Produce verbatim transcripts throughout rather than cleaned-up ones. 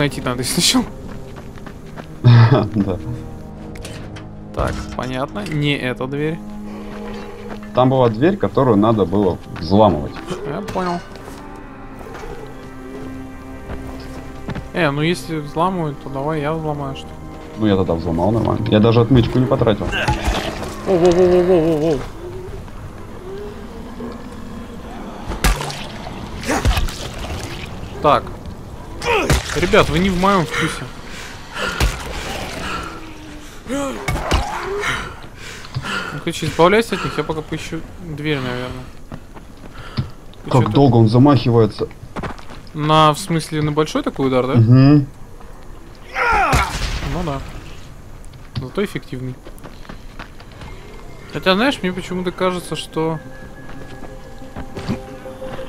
найти надо сначала. Да. Так, понятно. Не эта дверь. Там была дверь, которую надо было взламывать. Я понял. Э, ну если взламывают, то давай я взломаю что. Ну я тогда взломал нормально. Я даже отмычку не потратил. О-о-о-о-о-о-о. Так. Ребят, вы не в моем вкусе. Ну, короче, избавляйся от них, я пока поищу дверь, наверное. Ты как долго он замахивается? На, в смысле, на большой такой удар, да? Угу. Ну да. Зато эффективный. Хотя, знаешь, мне почему-то кажется, что...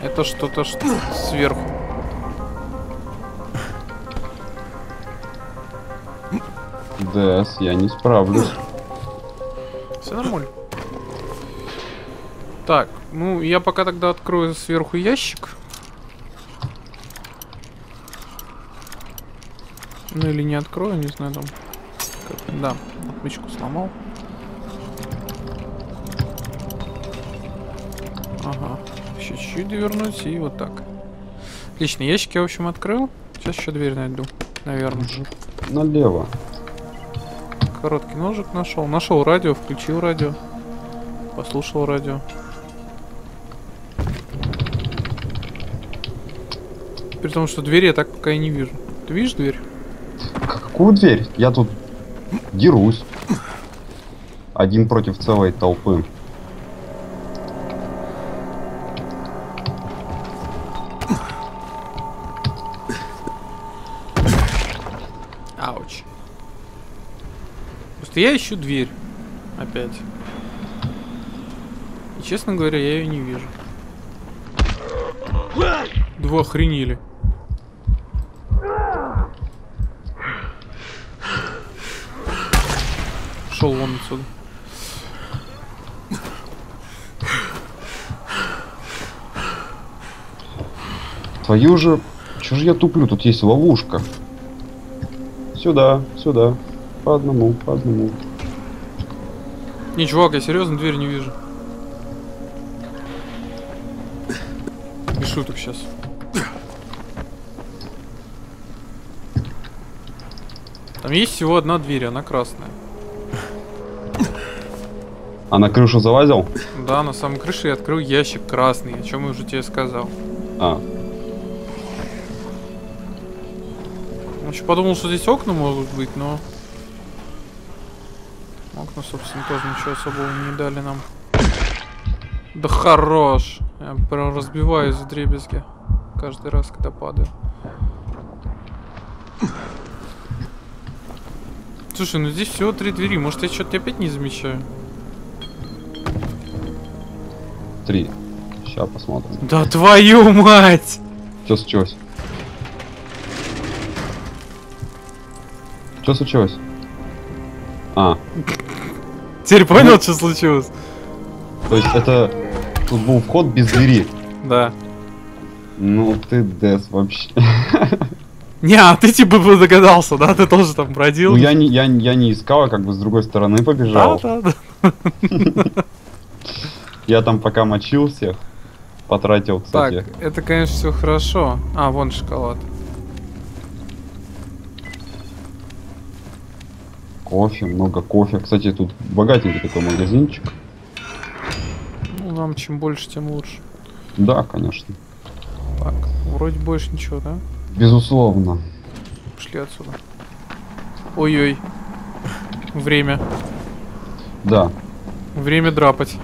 Это что-то что сверху. Да, я не справлюсь. Все нормально. Так, ну я пока тогда открою сверху ящик. Ну или не открою, не знаю там. Как... Да, отмычку сломал. Ага, еще чуть-чуть вернусь и вот так. Отлично, ящик я в общем открыл. Сейчас еще дверь найду, наверное. Налево. Короткий ножик нашел. Нашел радио, включил радио. Послушал радио. При том, что двери я так пока и не вижу. Ты видишь дверь? Какую дверь? Я тут дерусь. Один против целой толпы. Ауч. Просто я ищу дверь. Опять. И, честно говоря, я ее не вижу. Два охренели. Шел вон отсюда. Твою же... Чё же я туплю? Тут есть ловушка. Сюда, сюда. По одному, по одному. Не, чувак, я серьезно дверь не вижу. Без шуток сейчас. Там есть всего одна дверь, она красная. А на крышу залазил? Да, на самой крыше я открыл ящик красный, о чем я уже тебе сказал. А. Я еще подумал, что здесь окна могут быть, но... Окна, собственно, тоже ничего особого не дали нам. Да хорош! Я прям разбиваюсь в дребезги каждый раз, когда падаю. Слушай, ну здесь всего три двери. Может, я что-то опять не замечаю? Три. Сейчас посмотрим. Да твою мать! Что случилось? Что случилось? А. Теперь понял, что случилось? То есть это... Тут был вход без двери. Да. Ну ты дэс вообще. Не, а ты типа догадался, да? Ты тоже там бродил? Ну я не, я, я не искал, а как бы с другой стороны побежал. Да, да, да. Я там пока мочил всех. Потратил, кстати. Так, это, конечно, все хорошо. А, вон шоколад. Кофе, много кофе. Кстати, тут богатенький такой магазинчик. Ну, нам чем больше, тем лучше. Да, конечно. Так, вроде больше ничего, да? Безусловно. Пошли отсюда. Ой-ой. Время. Да. Время драпать.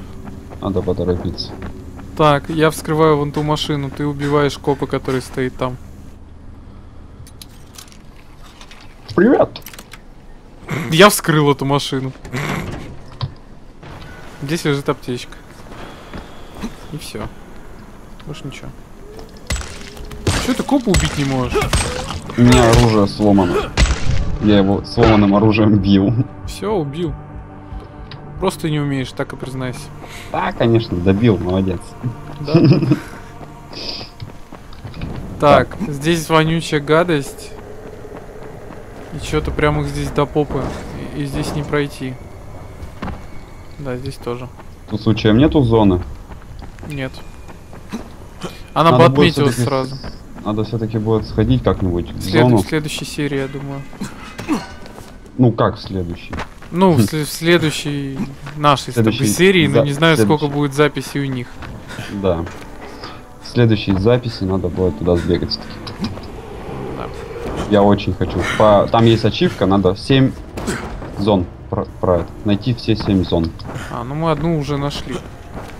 Надо поторопиться. Так, я вскрываю вон ту машину. Ты убиваешь копа, который стоит там. Привет! Я вскрыл эту машину. Здесь лежит аптечка. И все. Больше ничего. Чё ты копа убить не можешь? У меня оружие сломано. Я его сломанным оружием бил. Все, убил. Просто не умеешь, так и признайся. Да, конечно, добил, молодец. Так, здесь вонючая гадость. И что-то прям их здесь до попы. И, и здесь не пройти. Да, здесь тоже. Тут случаем нету зоны? Нет. Она бы отметилась сразу. Надо все-таки будет сходить как-нибудь в След... зону. В следующей серии, я думаю. Ну как в следующей? Ну, в, в следующей нашей следующей... серии, За... но не знаю, следующей... сколько будет записей у них. Да. В следующей записи надо будет туда сбегать. Да. Я очень хочу. По... Там есть ачивка, надо семь зон про... Про... найти все семь зон. А, ну мы одну уже нашли.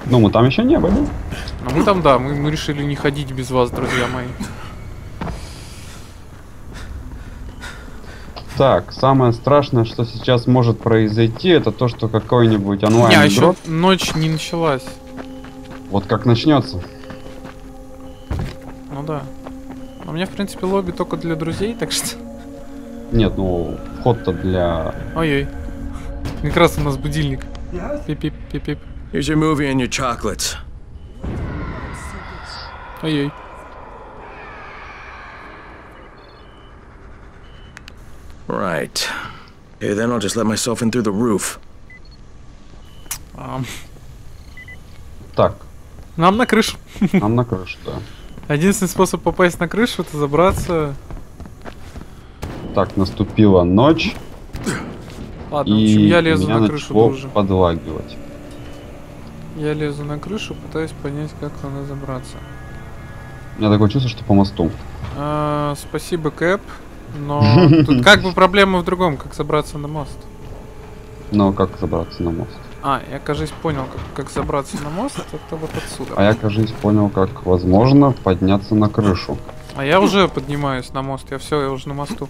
Ну, мы там еще не были. Ну, мы там, да, мы, мы решили не ходить без вас, друзья мои. Так, самое страшное, что сейчас может произойти, это то, что какой-нибудь онлайн... Не, а еще ночь не началась. Вот как начнется. Ну да. У меня, в принципе, лобби только для друзей, так что... Нет, ну, вход-то для... Ой-ой. Как раз у нас будильник. Пип-пип-пип-пип. Here's your movie and your chocolates. Ой-ой. Right. Okay, then I'll just let myself in through the roof. Um. Так. Нам на крышу. Нам на крышу, да. Единственный способ попасть на крышу — это забраться. Так, наступила ночь. Ладно, и в общем, я лезу на крышу тоже. Подлагивать. Я лезу на крышу, пытаюсь понять, как надо забраться. У меня такое чувство, что по мосту. А, спасибо, Кэп. Но тут как бы проблема в другом, как забраться на мост. Ну, как забраться на мост? А, я, кажется, понял, как, как забраться на мост, это вот отсюда. А я, кажется, понял, как, возможно, подняться на крышу. А я уже поднимаюсь на мост, я все, я уже на мосту.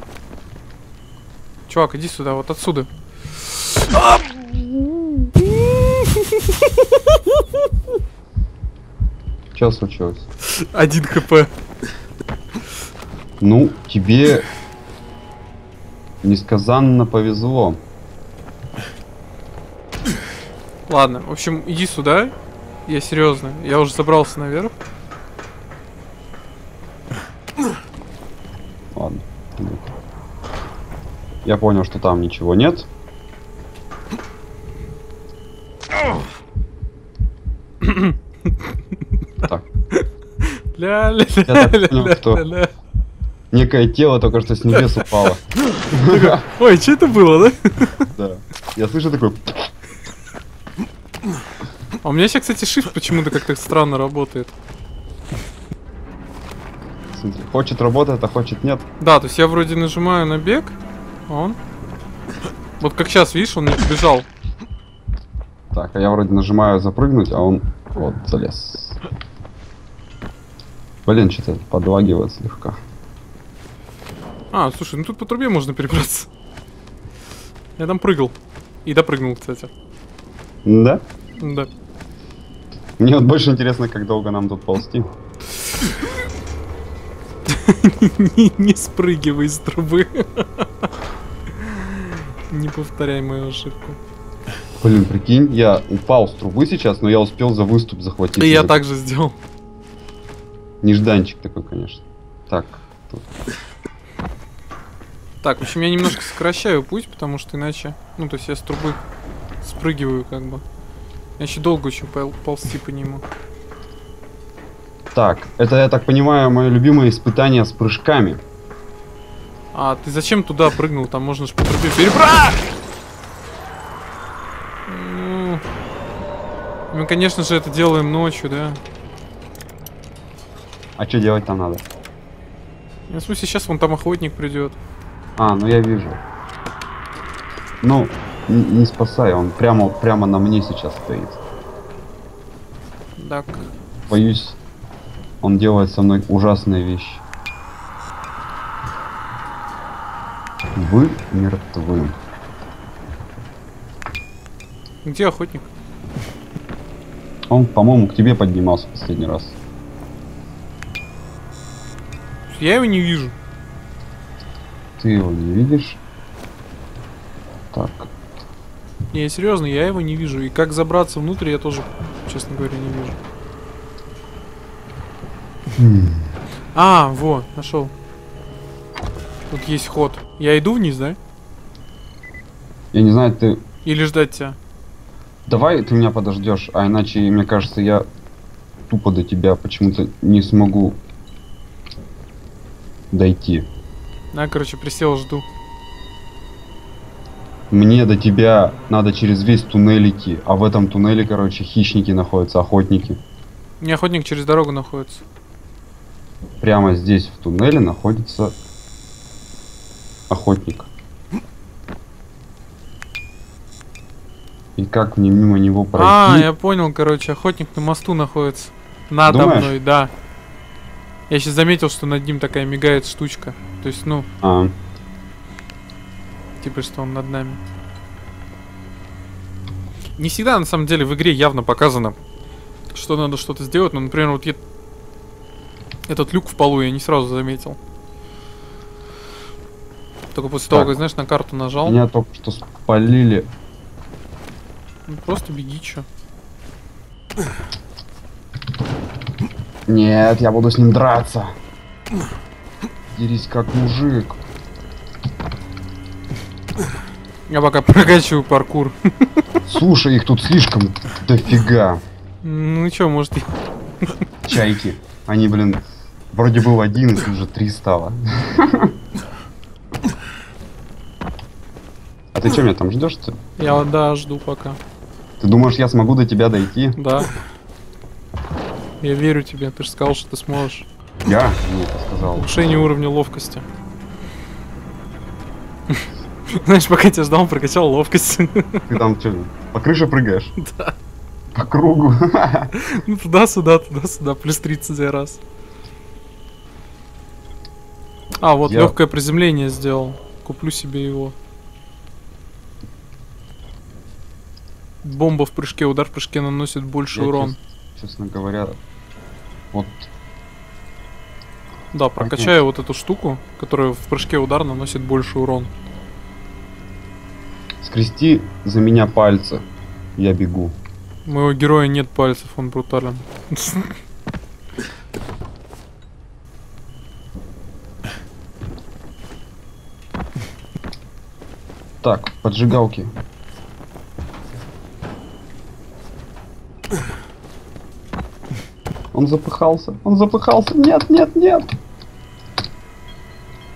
Чувак, иди сюда, вот отсюда. Что случилось? Один хп. Ну, тебе несказанно повезло. Ладно, в общем, иди сюда. Я серьезно, я уже забрался наверх. Ладно. Я понял, что там ничего нет. Так. Я так понял, что некое тело только что с небес упало. Ой, что это было, да? Да. Я слышу такой... А у меня сейчас, кстати, shift почему-то как-то странно работает. Смотри, хочет работает, а хочет нет. Да, то есть я вроде нажимаю на бег, а он... Вот как сейчас, видишь, он не побежал. Так, а я вроде нажимаю запрыгнуть, а он вот залез. Блин, что-то подлагивает слегка. А, слушай, ну тут по трубе можно перебраться. Я там прыгал. И допрыгнул, кстати. Да? Да. Мне вот больше интересно, как долго нам тут ползти. Не спрыгивай с трубы. Не повторяй мою ошибку. Блин, прикинь, я упал с трубы сейчас, но я успел за выступ захватить. И я так же сделал. Нежданчик такой, конечно. Так. Так, в общем, я немножко сокращаю путь, потому что иначе... Ну, то есть я с трубы спрыгиваю, как бы. Я еще долго очень пол ползти по нему. Так, это, я так понимаю, мое любимое испытание с прыжками. А, ты зачем туда прыгнул? Там можно же по трубе перебрать! Ну, мы, конечно же, это делаем ночью, да? А что делать там надо? В смысле, сейчас вон там охотник придет. А, ну я вижу. Ну, не, не спасай, он прямо, прямо на мне сейчас стоит. Так. Боюсь, он делает со мной ужасные вещи. Вы мертвы. Где охотник? Он, по-моему, к тебе поднимался в последний раз. Я его не вижу. Ты его не видишь? Так. Не, серьезно, я его не вижу. И как забраться внутрь, я тоже, честно говоря, не вижу. Хм. А, во, нашел. Тут есть ход. Я иду вниз, да? Я не знаю, ты... Или ждать тебя? Давай ты меня подождешь, а иначе, мне кажется, я тупо до тебя почему-то не смогу дойти. На, короче, присел, жду. Мне до тебя надо через весь туннель идти, а в этом туннеле, короче, хищники находятся, охотники. Не, охотник через дорогу находится. Прямо здесь в туннеле находится охотник. И как мне мимо него пройти? А, я понял, короче, охотник на мосту находится. Надо Думаешь? мной, да. Я сейчас заметил, что над ним такая мигает штучка. То есть, ну... А. Типа, что он над нами. Не всегда, на самом деле, в игре явно показано, что надо что-то сделать. Ну, например, вот я... этот люк в полу я не сразу заметил. Только после так. того, как, знаешь, на карту нажал. Меня только что спалили. Ну, просто беги, чё. Нет, я буду с ним драться. Дерись как мужик. Я пока прокачиваю паркур. Слушай, их тут слишком дофига. Ну чё, может... Чайки. Они, блин, вроде был один, и уже три стало. А ты чё, меня там ждёшь, ты? Я, да, жду пока. Ты думаешь, я смогу до тебя дойти? Да. Я верю тебе, ты же сказал, что ты сможешь. Я? Нет, я сказал. Улучшение уровня ловкости. Знаешь, пока тебя ждал, прокачал ловкость. Ты там что, по крыше прыгаешь? Да. По кругу? Ну туда-сюда, туда-сюда, плюс тридцать раз. А, вот я... легкое приземление сделал. Куплю себе его. Бомба в прыжке, удар в прыжке наносит больше я урон. Чест, честно говоря, вот. Да, прокачаю вот эту штуку, которая в прыжке удар наносит больше урон. Скрести за меня пальцы. Я бегу. У моего героя нет пальцев, он брутален. Так, поджигалки. Он запыхался, он запыхался. Нет, нет, нет.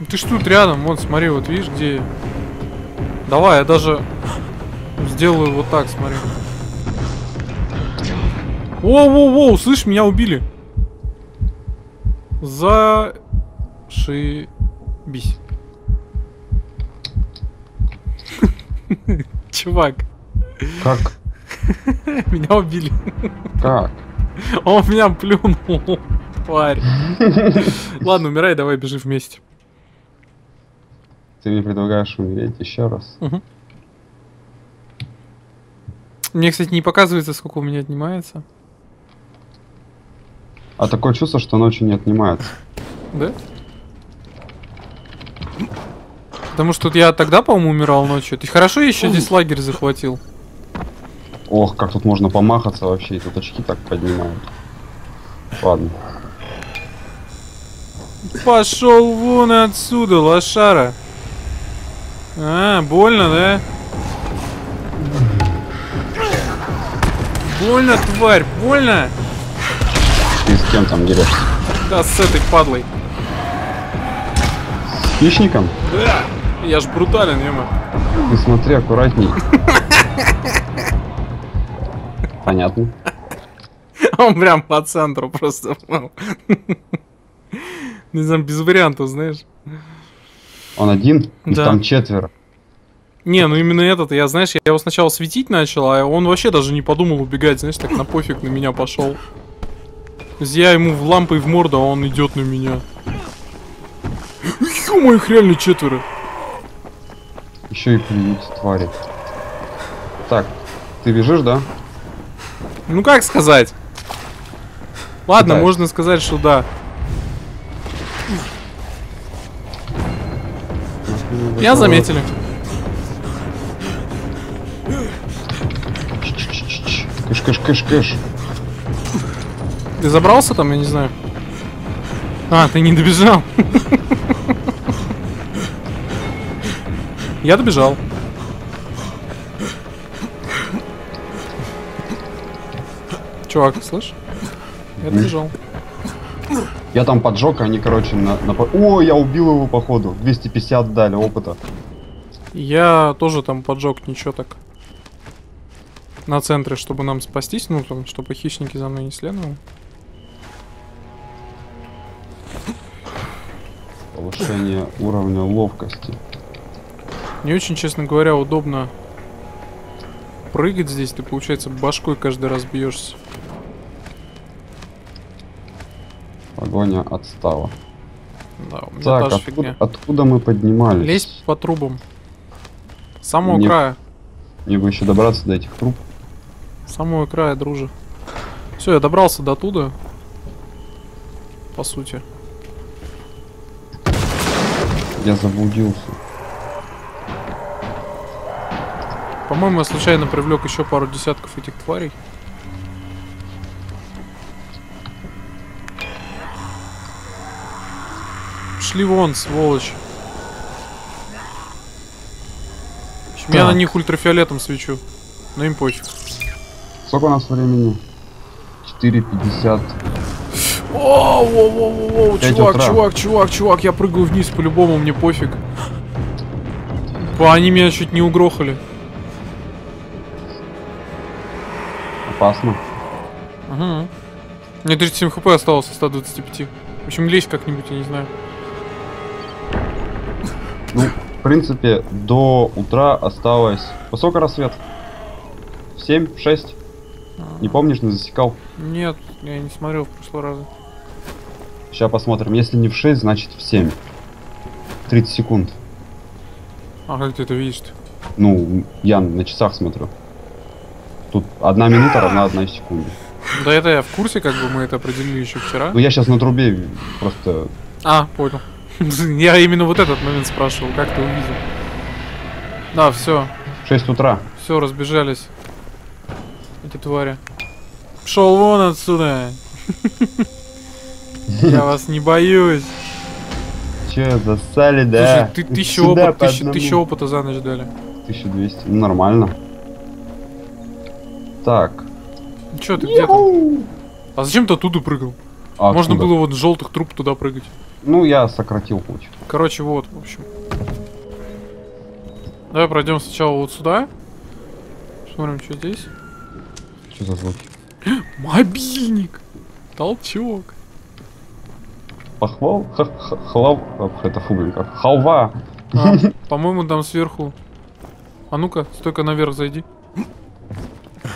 Ты ж тут рядом, вон, смотри, вот видишь, где я. Давай, я даже сделаю вот так, смотри. Воу-воу-воу, слышь, меня убили. Зашибись. Чувак. Как? Меня убили. Как? Он в меня плюнул, тварь. Ладно, умирай, давай, бежи вместе. Ты мне предлагаешь умереть еще раз? Угу. Мне, кстати, не показывается, сколько у меня отнимается. А такое чувство, что ночью не отнимается. Да? Потому что я тогда, по-моему, умирал ночью. Ты хорошо еще здесь лагерь захватил. Ох, как тут можно помахаться вообще, и тут очки так поднимают. Ладно. Пошел вон отсюда, лошара. А, больно, да? Больно, тварь, больно. Ты с кем там дерешься? Да, с этой падлой. С хищником? Да. Я ж брутален, ё-моё. Ты смотри, аккуратней. Понятно. Он прям по центру просто. Не знаю, без вариантов, знаешь. Он один? Да. И там четверо. Не, ну именно этот, я, знаешь, я его сначала светить начал, а он вообще даже не подумал убегать, знаешь, так на пофиг на меня пошел. То есть я ему в лампой в морду, а он идет на меня. Ё-моё, их реально четверо. Еще и плюются, твари. Так, ты бежишь, да? Ну как сказать? Ладно, да. Можно сказать, что да. Я заметили. Кыш, кыш, кыш, кыш. Ты забрался там, я не знаю. А, ты не добежал. Я добежал. Чувак, слышь? Я добежал. Я там поджег, они, короче, на... на... О, я убил его, походу. двести пятьдесят дали опыта. Я тоже там поджег, ничего так. На центре, чтобы нам спастись, ну, там, чтобы хищники за мной не следовали. Повышение уровня ловкости. Не очень, честно говоря, удобно прыгать здесь. Ты, получается, башкой каждый раз бьешься. Погоня отстала. Да, у меня так, та же откуда, фигня. Откуда мы поднимались? Лезь по трубам. С самого Мне... края. Мне бы еще добраться до этих труб. С самого края, друже. Все, я добрался до туда. По сути. Я заблудился. По-моему, я случайно привлек еще пару десятков этих тварей. Шли вон, сволочь. Так. Я на них ультрафиолетом свечу. Но им пофиг. Сколько у нас времени? четыре пятьдесят. О, воу, чувак, утра. чувак, чувак, чувак, я прыгаю вниз по-любому, мне пофиг. Они меня чуть не угрохали. Опасно. Ага. Мне тридцать семь хп осталось от ста двадцати пяти. В общем, лезь как-нибудь, я не знаю. Ну, в принципе, до утра осталось... Во сколько рассвет? В семь, в шесть? Не помнишь, не засекал? Нет, я не смотрел в прошлый раз. Сейчас посмотрим. Если не в шесть, значит в семь. тридцать секунд. А как ты это видишь? Ну, я на часах смотрю. Тут одна минута равна одной секунде. Да это я в курсе, как бы мы это определили еще вчера. Ну я сейчас на трубе просто... А, понял. Я именно вот этот момент спрашивал, как ты увидел. Да, все. шесть утра. Все, разбежались. Эти твари. Пшел вон отсюда. Я вас не боюсь. Че, засали, да? Слушай, ты тысячу опыта, тысячу опыта за ночь дали. тысяча двести, ну нормально. Так. Че ты где? А зачем ты оттуда прыгал? А Можно откуда? было вот с желтых труб туда прыгать. Ну, я сократил путь. Короче, вот, в общем. Давай пройдем сначала вот сюда. Смотрим, что здесь. Что за звуки? Мобильник! Толчок. Похвал? Хлав... Это фублика. Халва! А, по-моему, там сверху. А ну-ка, стойка наверх зайди.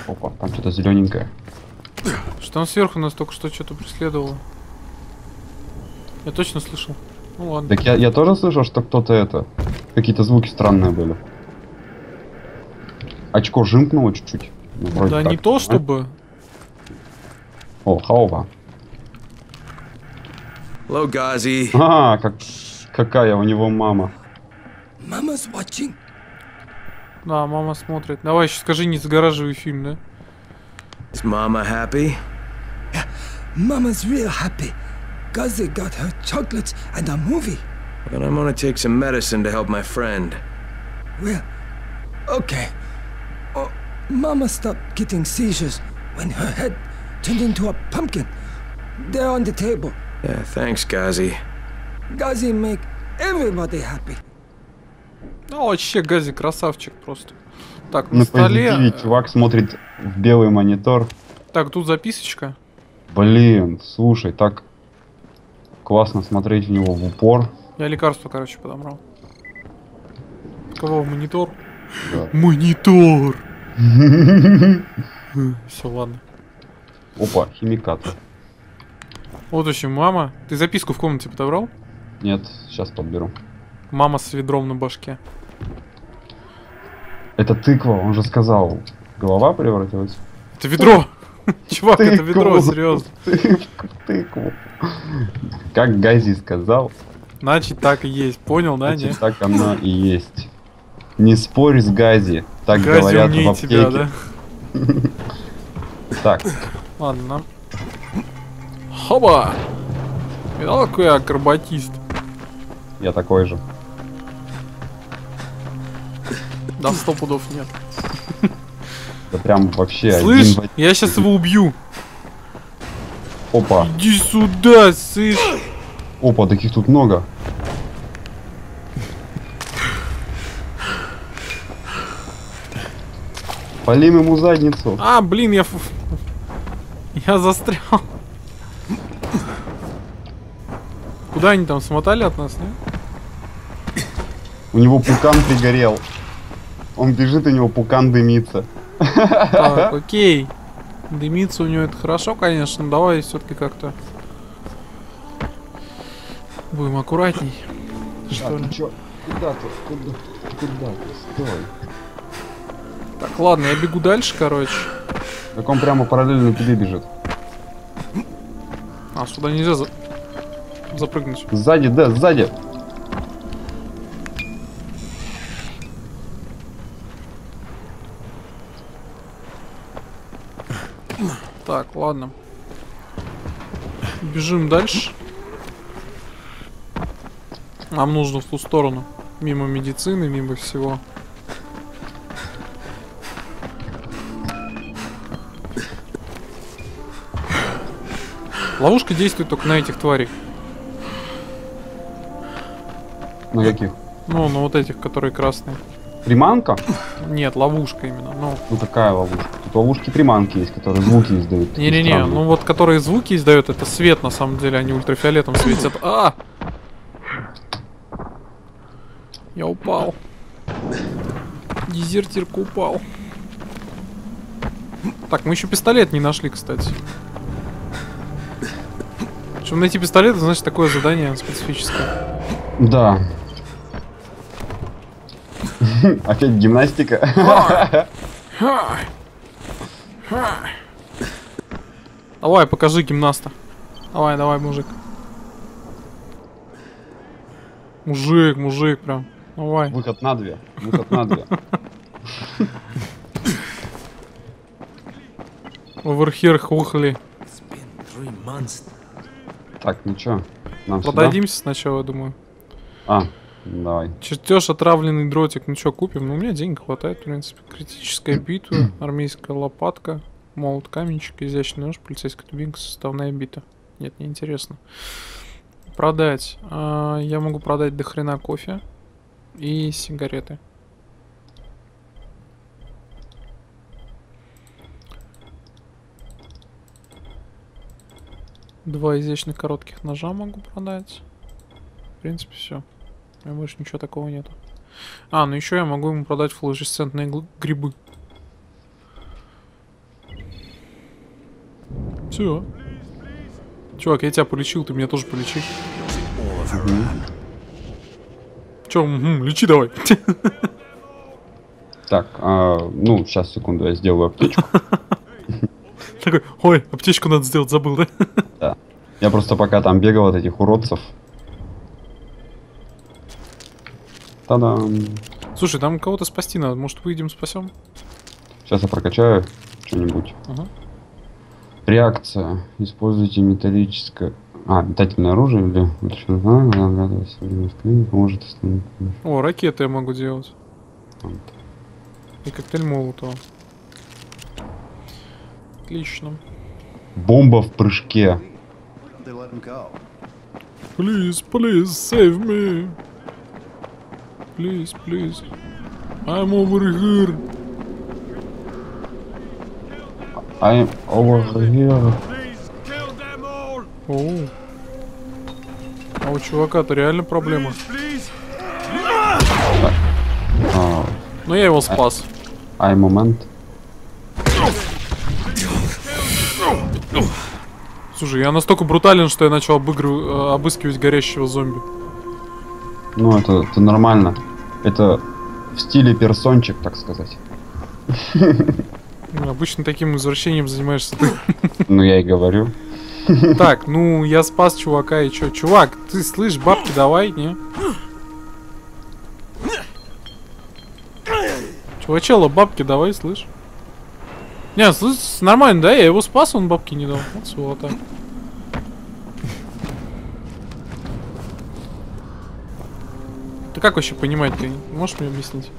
Опа, там что-то зелененькое. Что там сверху нас только что что-то преследовало. Я точно слышал. Ну ладно. Так я, я тоже слышал, что кто-то это... Какие-то звуки странные были. Очко жимкнуло чуть-чуть. Ну, да так, не то, а? чтобы... О, хаова. Hello, Ghazi. А, как... какая у него мама. Mama's watching. Да, мама смотрит. Давай, еще скажи, не загораживай фильм, да? Is mama happy? Yeah, mama's real happy. Ghazi got her chocolates and a movie. But I'm gonna take some medicine to help my friend. Well, okay. Oh, Mama stopped getting seizures when her head turned into a pumpkin. They're on the table. Yeah, thanks, Ghazi. Ghazi make everybody happy. Ну, вообще, Ghazi красавчик просто. Так, на, на столе... Позитиве, чувак смотрит в белый монитор. Так, тут записочка. Блин, слушай, так... Классно смотреть в него в упор. Я лекарство, короче, подобрал. Кого в монитор? Да. Монитор! Все, ладно. Опа, химикат. Вот еще мама. Ты записку в комнате подобрал? Нет, сейчас подберу. Мама с ведром на башке. Это тыква, он же сказал. Голова превратилась. Это ведро! Чувак, тыкву, это ведро, серьезно. Тыкву, тыкву. Как Ghazi сказал. Значит, так и есть. Понял, да? Значит, нет? Так оно и есть. Не спорь с Ghazi. Так Ghazi говорят в аптеке. Тебя, да? Так. Ладно. Хоба! Видал, какой я акробатист? Я такой же. Да, сто пудов нет. Да прям вообще... Слышь, один... я сейчас его убью. Опа. Иди сюда, сыш. Опа, таких тут много. Полим ему задницу. А, блин, я... Я застрял. Куда они там смотали от нас, не? У него пукан пригорел. Он бежит, у него пукан дымится. Так, окей. Дымится у него это хорошо, конечно. Давай все-таки как-то будем аккуратней. Что ли? Куда ты? Куда ты? Куда ты? Стой. Так, ладно, я бегу дальше, короче. Так он прямо параллельно тебе бежит. А, сюда нельзя за... запрыгнуть. Сзади, да, сзади. Так, ладно. Бежим дальше. Нам нужно в ту сторону. Мимо медицины, мимо всего. Ловушка действует только на этих тварей. На каких? Ну, на вот этих, которые красные. Приманка? Нет, ловушка именно. Ну, ну какая ловушка? Тут ловушки приманки есть, которые звуки издают. Не-не-не, ну вот которые звуки издают, это свет на самом деле, они ультрафиолетом светят. А! Я упал. Дезертирка упал. Так, мы еще пистолет не нашли, кстати. Чтобы найти пистолет, значит, такое задание специфическое. Да. Опять гимнастика. Давай, покажи гимнаста. Давай, давай, мужик. Мужик, мужик, прям. Давай. Выход на две. Выход на две. Оверхер хухли. Так, ну чё, нам подадимся сюда? Сначала, я думаю. А, давай. Чертеж, отравленный дротик. Ну чё, купим? Ну, у меня денег хватает, в принципе. Критическая битва, армейская лопатка, молот, каменчик, изящный нож, полицейская дубинка, составная бита. Нет, не интересно. Продать. А, я могу продать до хрена кофе и сигареты. Два изящных коротких ножа могу продать. В принципе, все. У меня больше ничего такого нету. А, ну еще я могу ему продать флуоресцентные грибы. Все. Чувак, я тебя полечил, ты меня тоже полечи. Че, лечи давай. Так, ну, сейчас, секунду, я сделаю аптечку. Такой, ой, аптечку надо сделать, забыл, да? Да. Я просто пока там бегал от этих уродцев. Та-дам. Слушай, там кого-то спасти надо, может выйдем спасем? Сейчас я прокачаю что-нибудь. Ага. Реакция. Используйте металлическое... А, метательное оружие или... Может... О, ракеты я могу делать. Вот. И коктейль молотова. Отлично. Бомба в прыжке. Please, please, save me. Please, please. I'm over here. I'm over here. Oh. А у чувака-то реально проблема. Oh. Но я его спас. Ай, момент. Слушай, я настолько брутален, что я начал обыгрывать, обыскивать горящего зомби. Ну, это, это нормально. Это в стиле персончик, так сказать. Ну, обычно таким извращением занимаешься ты. Ну, я и говорю. Так, ну, я спас чувака и чё? Чувак, ты слышишь, бабки давай, не? Чувачело, бабки давай, слышь? Не, слушай, нормально, да? Я его спас, он бабки не дал. Вот сволота. Ты как вообще понимать-то? Можешь мне объяснить?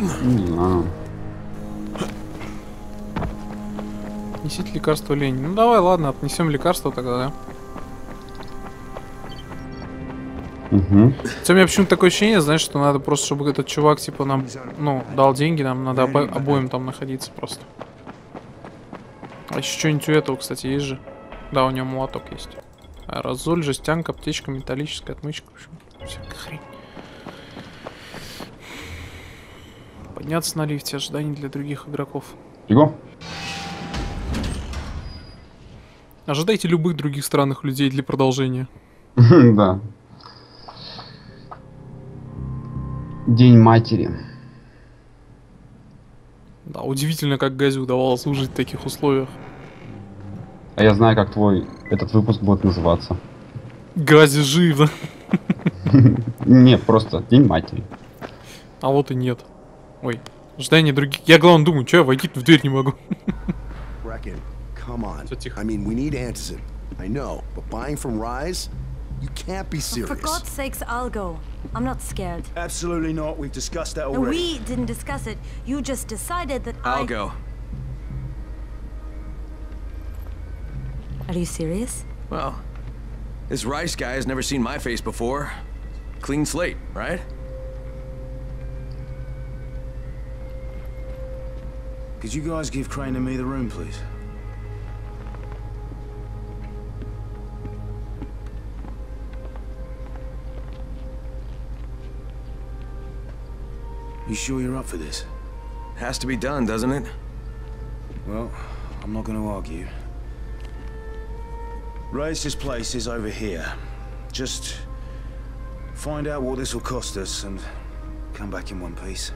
Не знаю. Несите лекарство лень. Ну давай, ладно, отнесем лекарство тогда, да? Угу. Хотя у меня почему-то такое ощущение, знаешь, что надо просто, чтобы этот чувак, типа, нам, ну, дал деньги, нам надо обо обоим там находиться просто. А еще что-нибудь у этого, кстати, есть же. Да, у него молоток есть. Аэрозоль, жестянка, аптечка, металлическая отмычка, в общем, всякая хрень. Подняться на лифте, ожидание для других игроков. Бегом. Ожидайте любых других странных людей для продолжения. Да. День матери. Да, удивительно, как Гhazi удавалось выжить в таких условиях. А я знаю, как твой этот выпуск будет называться. Гhazi жив. Не, просто День матери. А вот и нет. Ой, ожидание других. Я, главное, думаю, что я войти в дверь не могу. Come on. I mean, we need Anderson. I know, but buying from Rais, you can't be serious. For God's sakes, I'll go. I'm not scared. Absolutely not. We've discussed that already. No, we didn't discuss it. You just decided that I'll I... go. Are you serious? Well, this Rais guy has never seen my face before. Clean slate, right? Could you guys give Crane and me the room, please? You sure you're up for this? Has to be done, doesn't it? Well, I'm not going to argue. Reyes' place is over here. Just find out what this will cost us and come back in one piece.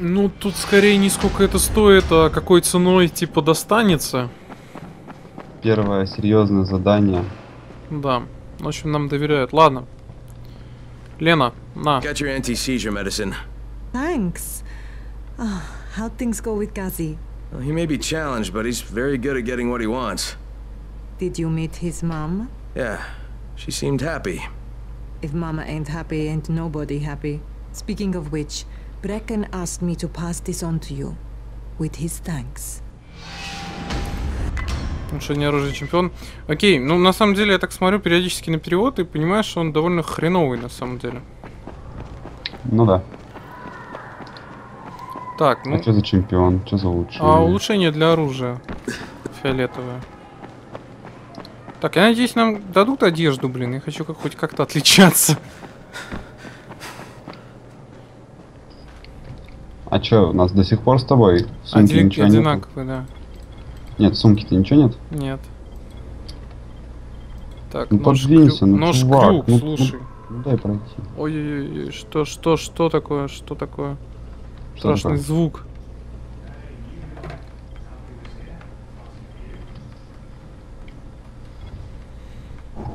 Ну, тут скорее не сколько это стоит, а какой ценой типа достанется. Первое серьезное задание. Да. В общем, нам доверяют. Ладно. Лена, на. Got your anti-seizure medicine. Thanks. Oh, how things go with Ghazi? Well, he may be challenged, but he's very good at getting what he wants. Did you meet his mom? Yeah. She seemed happy. If Mama ain't happy, ain't nobody happy. Speaking of which, Brecken asked me to pass this on to you, with his thanks. Улучшение оружия чемпион. Окей, ну на самом деле я так смотрю периодически на перевод и понимаешь, что он довольно хреновый на самом деле. Ну да. Так, ну... А что за чемпион? Что за улучшение? А, улучшение для оружия. Фиолетовое. Так, я надеюсь, нам дадут одежду, блин. Я хочу как хоть как-то отличаться. А что, у нас до сих пор с тобой сумки Один... ничего одинаковые, нету? Да. Нет, сумки-то ничего нет? Нет. Так, ну, нож подвинься, крюк. Ну, нож чувак, крюк, ну, слушай. Ну, ну дай пройти. Ой-ой-ой, что, что, что такое, что такое? Что Страшный такое? Звук.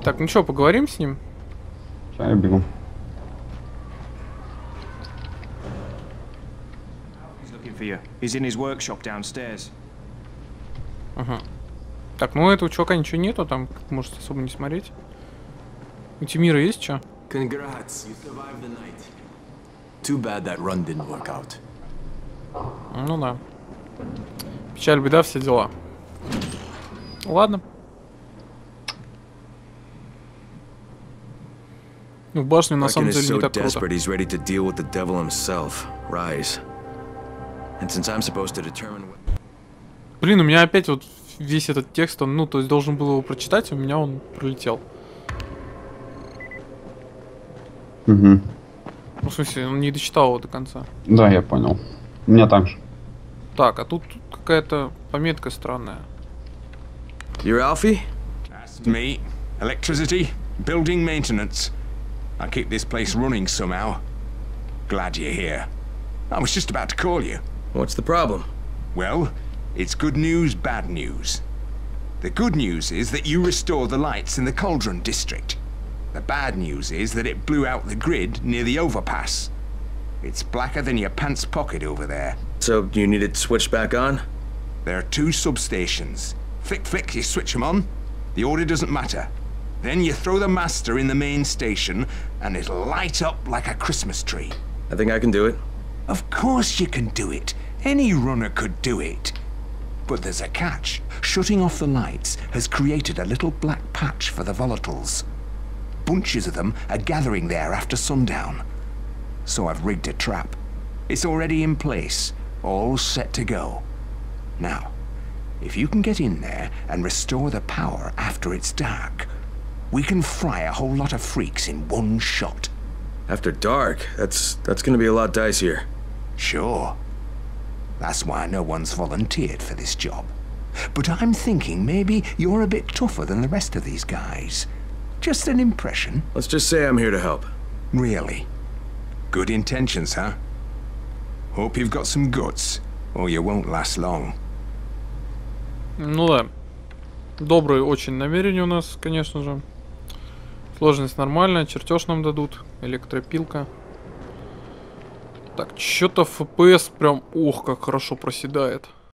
Так, ну что, поговорим с ним? Сейчас я бегу. Ага. Так, ну у этого чувака ничего нету, там может особо не смотреть. У Тимира есть что? Ну да. Печаль, беда, все дела. Ладно. Ну в башню на самом деле не так круто. Блин, у меня опять вот весь этот текст, он, ну, то есть должен был его прочитать, у меня он пролетел. Угу. Ну, в смысле, он не дочитал его до конца. Да, я понял. У меня так же. Так, а тут, тут какая-то пометка странная. You're Alfie? Asked me. Electricity, building maintenance. I keep this place running somehow. Glad you're here. I was just about to call you. What's the problem? Well... It's good news, bad news. The good news is that you restore the lights in the Cauldron district. The bad news is that it blew out the grid near the overpass. It's blacker than your pants pocket over there. So you need it switched back on? There are two substations. Flick, flick, you switch them on, The order doesn't matter. Then you throw the master in the main station, and it'll light up like a Christmas tree. I think I can do it. Of course you can do it. Any runner could do it. But there's a catch. Shutting off the lights has created a little black patch for the volatiles. Bunches of them are gathering there after sundown. So I've rigged a trap. It's already in place, all set to go. Now, if you can get in there and restore the power after it's dark, we can fry a whole lot of freaks in one shot. After dark? That's that's gonna be a lot dicier. Sure. That's why no one's volunteered for this job. But I'm thinking maybe you're a bit tougher than the rest of these guys. Just an impression. Let's just say I'm here to help. Really? Good intentions, huh? Hope you've got some guts, or you won't last long. Ну да. Добрые очень намерения у нас, конечно же. Сложность нормальная, чертеж нам дадут, электропилка. Так, что-то эф пи эс прям, ох, как хорошо проседает.